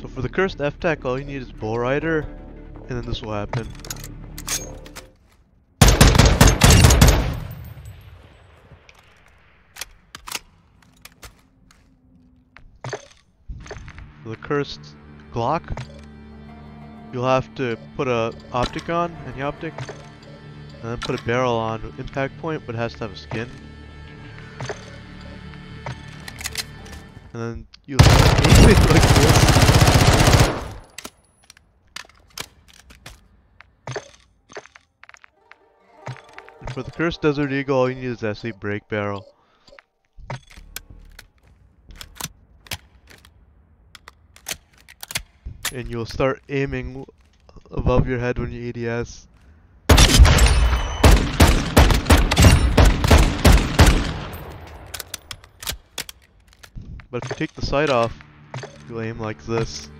So for the cursed F-TAC, all you need is Bull Rider, and then this will happen. For the cursed Glock, you'll have to put a optic on, any optic, and then put a barrel on impact point, but it has to have a skin. And then you basically like this. And for the cursed Desert Eagle, all you need is SA Brake barrel. And you'll start aiming above your head when you ADS. But if you take the sight off, you'll aim like this.